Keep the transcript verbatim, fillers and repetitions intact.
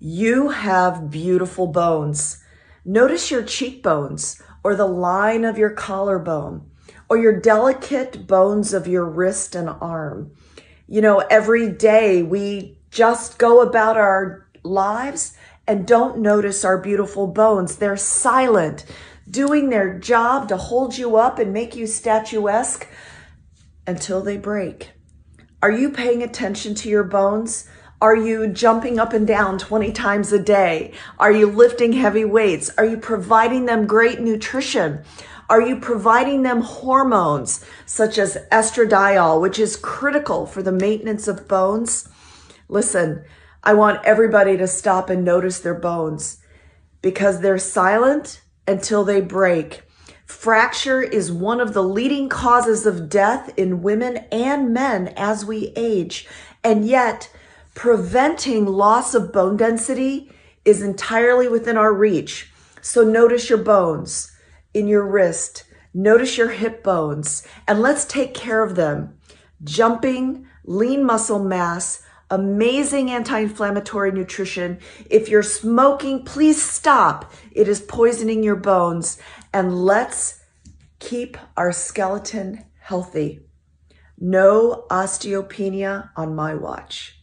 You have beautiful bones. Notice your cheekbones or the line of your collarbone or your delicate bones of your wrist and arm. You know, every day we just go about our lives and don't notice our beautiful bones. They're silent, doing their job to hold you up and make you statuesque until they break. Are you paying attention to your bones? Are you jumping up and down twenty times a day? Are you lifting heavy weights? Are you providing them great nutrition? Are you providing them hormones such as estradiol, which is critical for the maintenance of bones? Listen, I want everybody to stop and notice their bones because they're silent until they break. Fracture is one of the leading causes of death in women and men as we age, and yet preventing loss of bone density is entirely within our reach. So notice your bones in your wrist, notice your hip bones, and let's take care of them. Jumping, lean muscle mass, amazing anti-inflammatory nutrition. If you're smoking, please stop. It is poisoning your bones. And let's keep our skeleton healthy. No osteopenia on my watch.